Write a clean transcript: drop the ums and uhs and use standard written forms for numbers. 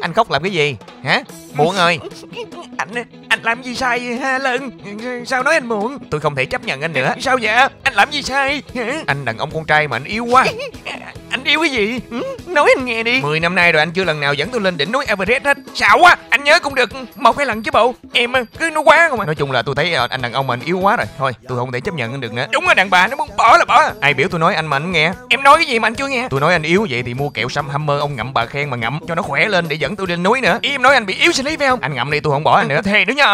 Anh khóc làm cái gì hả Muộn ơi? Anh làm gì sai ha Lân? Sao nói anh muộn? Tôi không thể chấp nhận anh nữa. Sao vậy? Anh làm gì sai? Anh đàn ông con trai mà anh yêu quá. Anh yêu cái gì? Nói anh nghe đi. 10 năm nay rồi anh chưa lần nào dẫn tôi lên đỉnh núi Everest hết. Xạo quá. Anh nhớ cũng được 1-2 lần chứ bộ. Em cứ nói quá không à. Nói chung là tôi thấy anh đàn ông mà anh yêu quá rồi. Thôi tôi không thể chấp nhận anh được nữa. Đúng rồi, đàn bà nó muốn bỏ là bỏ. Ai biểu tôi nói anh mà anh nghe. Em nói cái gì mà anh chưa nghe? Tôi nói anh yếu vậy thì mua kẹo sâm Hammer ông ngậm bà khen mà ngậm cho nó khỏe lên để dẫn tôi lên núi nữa. Ý em nói anh bị yếu sinh lý phải không? Anh ngậm đi, tôi không bỏ anh nữa. Thề nữa nha.